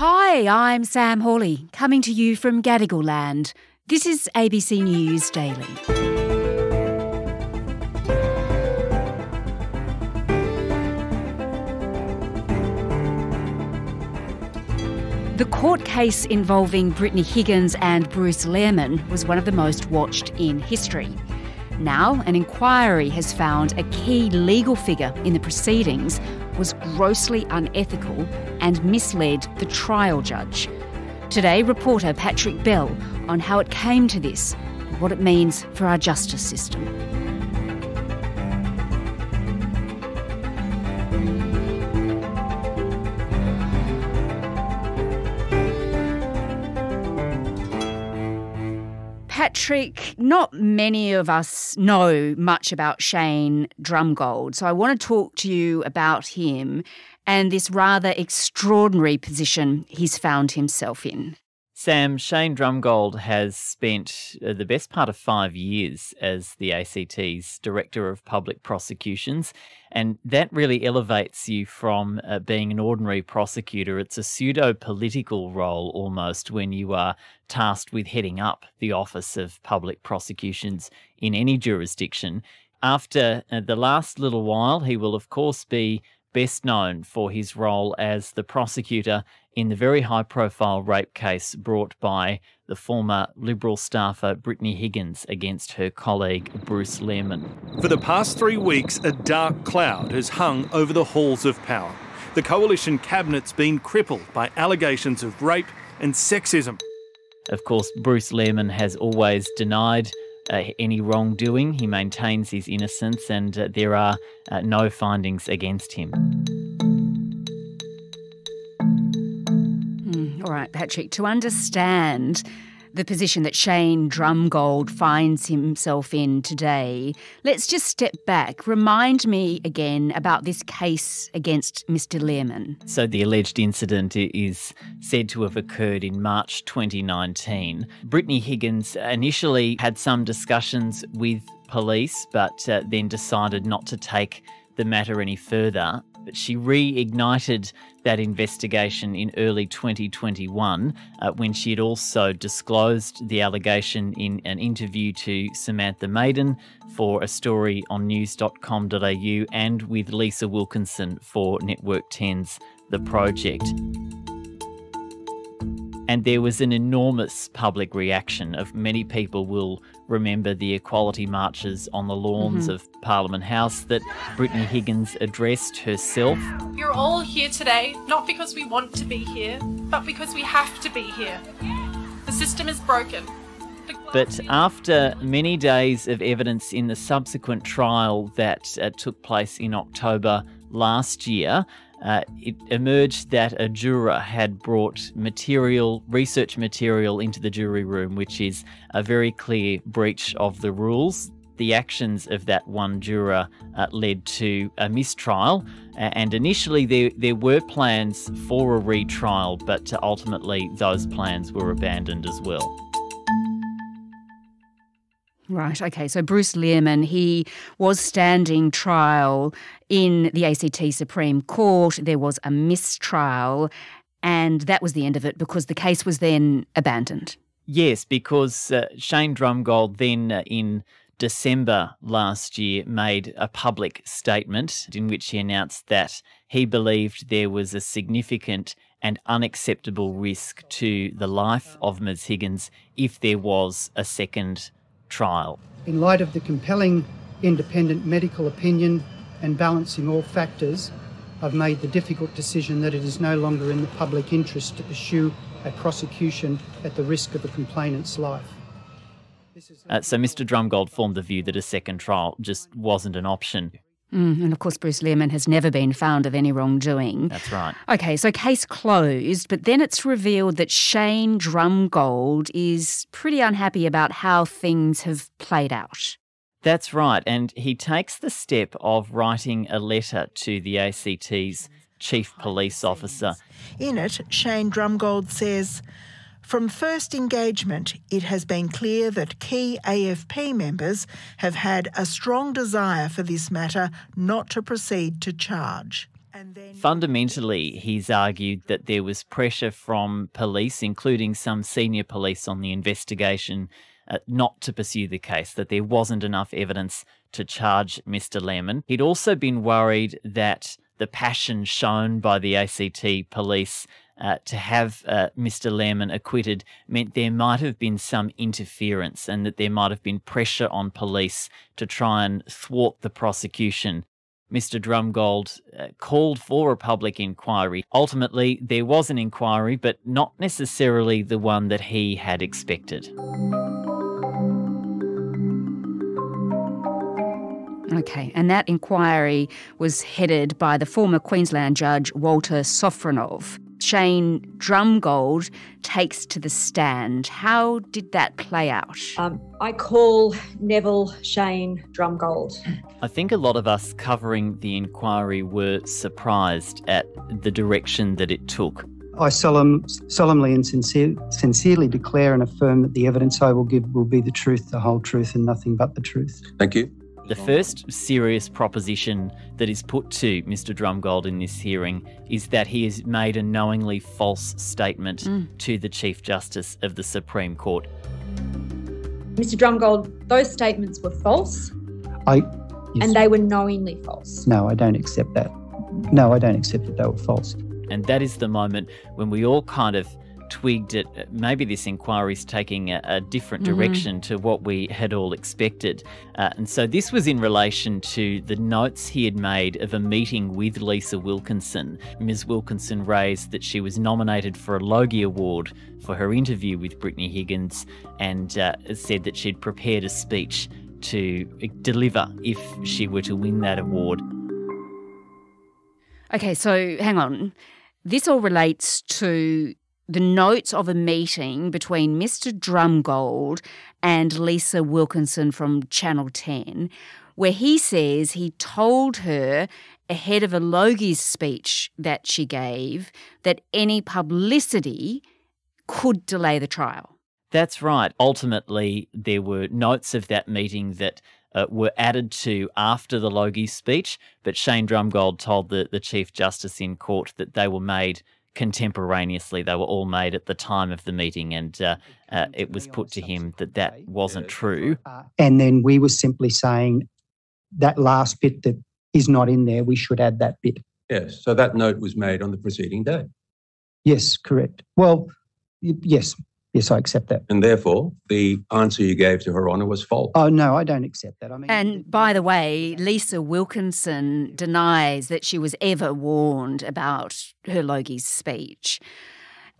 Hi, I'm Sam Hawley, coming to you from Gadigal Land. This is ABC News Daily. The court case involving Brittany Higgins and Bruce Lehrmann was one of the most watched in history. Now, an inquiry has found a key legal figure in the proceedings was grossly unethical and misled the trial judge. Today, reporter Patrick Bell on how it came to this and what it means for our justice system. Patrick, not many of us know much about Shane Drumgold, so I want to talk to you about him and this rather extraordinary position he's found himself in. Sam, Shane Drumgold has spent the best part of 5 years as the ACT's Director of Public Prosecutions, and that really elevates you from being an ordinary prosecutor. It's a pseudo-political role almost when you are tasked with heading up the Office of Public Prosecutions in any jurisdiction. After the last little while, he will of course be best known for his role as the prosecutor in the very high-profile rape case brought by the former Liberal staffer Brittany Higgins against her colleague Bruce Lehrmann. For the past 3 weeks, a dark cloud has hung over the halls of power. The coalition cabinet's been crippled by allegations of rape and sexism. Of course, Bruce Lehrmann has always denied any wrongdoing. He maintains his innocence, and there are no findings against him. All right, Patrick, to understand the position that Shane Drumgold finds himself in today, let's just step back. Remind me again about this case against Mr. Lehrmann. So the alleged incident is said to have occurred in March 2019. Brittany Higgins initially had some discussions with police, but then decided not to take the matter any further. But she reignited that investigation in early 2021 when she had also disclosed the allegation in an interview to Samantha Maiden for a story on news.com.au and with Lisa Wilkinson for Network 10's The Project. And there was an enormous public reaction. Of many people will remember the equality marches on the lawns of Parliament House that Brittany Higgins addressed herself. You're all here today, not because we want to be here, but because we have to be here. The system is broken. But after many days of evidence in the subsequent trial that took place in October last year, it emerged that a juror had brought research material into the jury room, which is a very clear breach of the rules. The actions of that one juror led to a mistrial, and initially there were plans for a retrial, but ultimately those plans were abandoned as well. Right, okay, so Bruce Lehrmann, he was standing trial in the ACT Supreme Court. There was a mistrial, and that was the end of it because the case was then abandoned. Yes, because Shane Drumgold then in December last year made a public statement in which he announced that he believed there was a significant and unacceptable risk to the life of Ms Higgins if there was a second trial. In light of the compelling independent medical opinion and balancing all factors, I've made the difficult decision that it is no longer in the public interest to pursue a prosecution at the risk of a complainant's life. So Mr Drumgold formed the view that a second trial just wasn't an option. And of course, Bruce Lehrmann has never been found of any wrongdoing. That's right. Okay, so case closed, but then it's revealed that Shane Drumgold is pretty unhappy about how things have played out. That's right, and he takes the step of writing a letter to the ACT's chief police officer. In it, Shane Drumgold says, "From first engagement, it has been clear that key AFP members have had a strong desire for this matter not to proceed to charge. Fundamentally, he's argued that there was pressure from police, including some senior police on the investigation, not to pursue the case, that there wasn't enough evidence to charge Mr. Lehrmann. He'd also been worried that the passion shown by the ACT police to have Mr. Lehrmann acquitted meant there might have been some interference and that there might have been pressure on police to try and thwart the prosecution. Mr. Drumgold called for a public inquiry. Ultimately, there was an inquiry, but not necessarily the one that he had expected. Okay, and that inquiry was headed by the former Queensland judge Walter Sofronoff. Shane Drumgold takes to the stand. How did that play out? I call Neville Shane Drumgold. I think a lot of us covering the inquiry were surprised at the direction that it took. I solemnly and sincerely declare and affirm that the evidence I will give will be the truth, the whole truth, and nothing but the truth. Thank you. The first serious proposition that is put to Mr. Drumgold in this hearing is that he has made a knowingly false statement to the Chief Justice of the Supreme Court. Mr. Drumgold, those statements were false. Yes. And they were knowingly false. No, I don't accept that. No, I don't accept that they were false. And that is the moment when we all kind of twigged at maybe this inquiry is taking a different direction to what we had all expected. And so this was in relation to the notes he had made of a meeting with Lisa Wilkinson. Ms. Wilkinson raised that she was nominated for a Logie Award for her interview with Brittany Higgins and said that she'd prepared a speech to deliver if she were to win that award. Okay, so hang on. This all relates to the notes of a meeting between Mr. Drumgold and Lisa Wilkinson from Channel 10, where he says he told her ahead of a Logie's speech that she gave that any publicity could delay the trial. That's right. Ultimately, there were notes of that meeting that were added to after the Logie speech, but Shane Drumgold told the Chief Justice in court that they were made contemporaneously. They were all made at the time of the meeting, and it was put to him that that wasn't true. And then we were simply saying that last bit that is not in there, we should add that bit. Yes, so that note was made on the preceding day. Yes, correct. Well, yes, I accept that. And therefore, the answer you gave to Her Honour was false. Oh, no, I don't accept that. I mean, and by the way, Lisa Wilkinson denies that she was ever warned about her Logie's speech.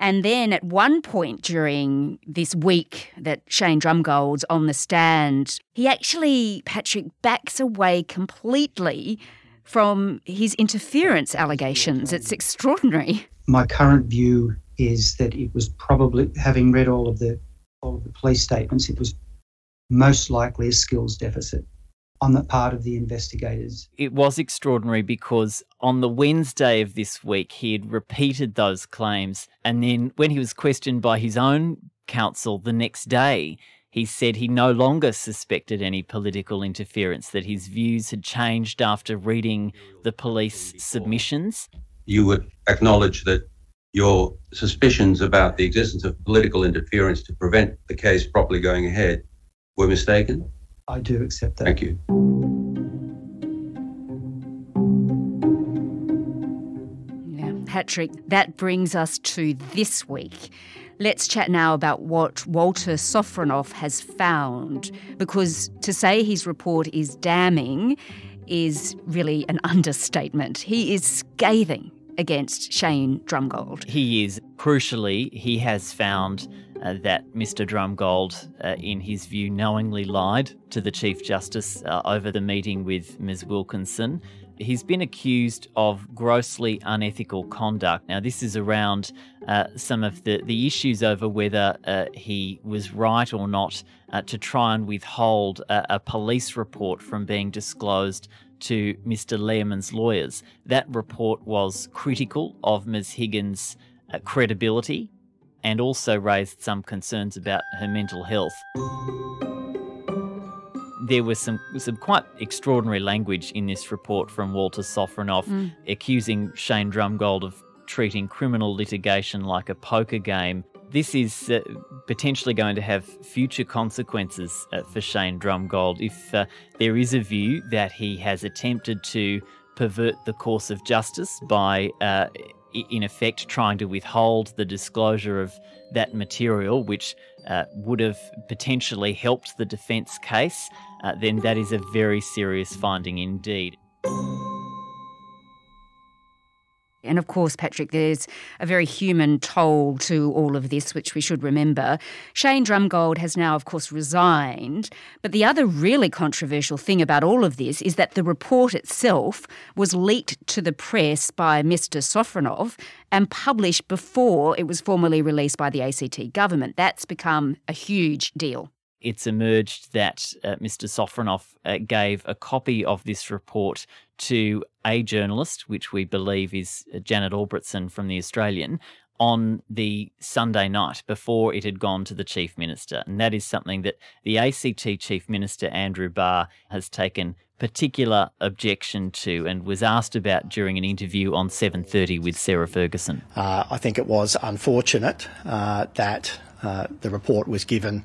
And then at one point during this week that Shane Drumgold's on the stand, he actually, Patrick, backs away completely from his interference allegations. It's extraordinary. My current view is that it was probably, having read all of the police statements, it was most likely a skills deficit on the part of the investigators. It was extraordinary because on the Wednesday of this week, he had repeated those claims, and then when he was questioned by his own counsel the next day, he said he no longer suspected any political interference, that his views had changed after reading the police submissions. You would acknowledge that your suspicions about the existence of political interference to prevent the case properly going ahead were mistaken? I do accept that. Thank you. Yeah, Patrick, that brings us to this week. Let's chat now about what Walter Sofronoff has found, because to say his report is damning is really an understatement. He is scathing against Shane Drumgold. He is. Crucially, he has found that Mr. Drumgold, in his view, knowingly lied to the Chief Justice over the meeting with Ms. Wilkinson. He's been accused of grossly unethical conduct. Now, this is around some of the issues over whether he was right or not to try and withhold a police report from being disclosed to Mr. Lehrmann's lawyers. That report was critical of Ms. Higgins' credibility and also raised some concerns about her mental health. there was some quite extraordinary language in this report from Walter Sofronoff, accusing Shane Drumgold of treating criminal litigation like a poker game. This is potentially going to have future consequences for Shane Drumgold if there is a view that he has attempted to pervert the course of justice by, in effect, trying to withhold the disclosure of that material, which would have potentially helped the defence case, then that is a very serious finding indeed. And of course, Patrick, there's a very human toll to all of this, which we should remember. Shane Drumgold has now, of course, resigned. But the other really controversial thing about all of this is that the report itself was leaked to the press by Mr. Sofronoff and published before it was formally released by the ACT government. That's become a huge deal. It's emerged that Mr. Sofronoff gave a copy of this report to a journalist, which we believe is Janet Albertson from The Australian, on the Sunday night before it had gone to the Chief Minister. And that is something that the ACT Chief Minister, Andrew Barr, has taken particular objection to and was asked about during an interview on 7:30 with Sarah Ferguson. I think it was unfortunate that the report was given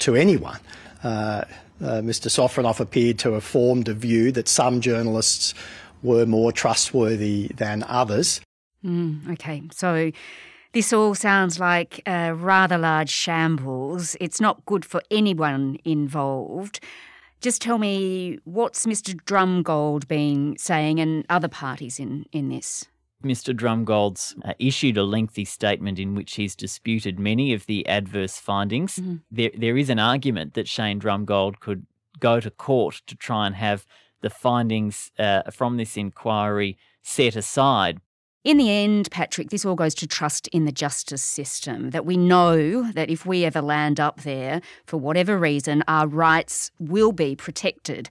to anyone. Mr. Sofronoff appeared to have formed a view that some journalists were more trustworthy than others. OK, so this all sounds like a rather large shambles. It's not good for anyone involved. Just tell me, what's Mr. Drumgold been saying and other parties in this? Mr. Drumgold's issued a lengthy statement in which he's disputed many of the adverse findings. There is an argument that Shane Drumgold could go to court to try and have the findings from this inquiry set aside. In the end, Patrick, this all goes to trust in the justice system, that we know that if we ever land up there, for whatever reason, our rights will be protected.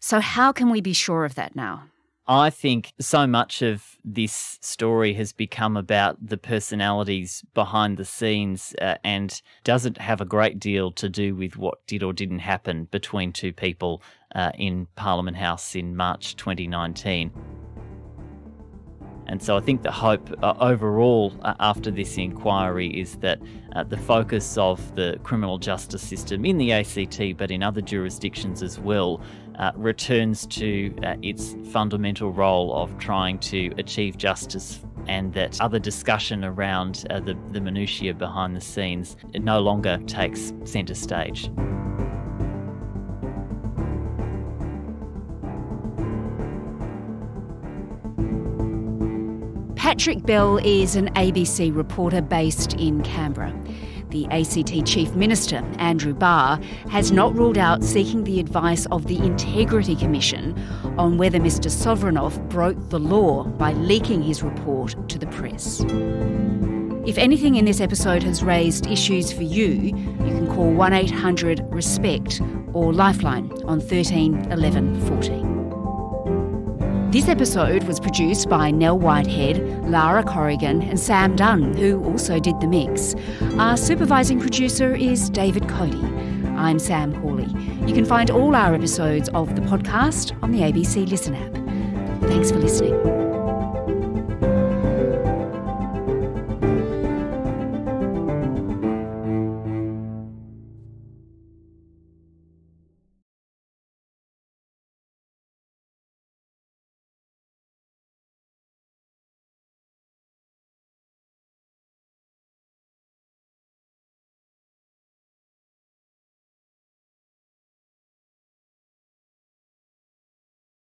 So how can we be sure of that now? I think so much of this story has become about the personalities behind the scenes and doesn't have a great deal to do with what did or didn't happen between two people in Parliament House in March 2019. And so I think the hope overall after this inquiry is that the focus of the criminal justice system in the ACT, but in other jurisdictions as well, returns to its fundamental role of trying to achieve justice, and that other discussion around the minutiae behind the scenes no longer takes centre stage. Patrick Bell is an ABC reporter based in Canberra. The ACT Chief Minister, Andrew Barr, has not ruled out seeking the advice of the Integrity Commission on whether Mr. Sofronoff broke the law by leaking his report to the press. If anything in this episode has raised issues for you, you can call 1-800-RESPECT or Lifeline on 13 11 14. This episode was produced by Nell Whitehead, Lara Corrigan and Sam Dunn, who also did the mix. Our supervising producer is David Cody. I'm Sam Hawley. You can find all our episodes of the podcast on the ABC Listen app. Thanks for listening.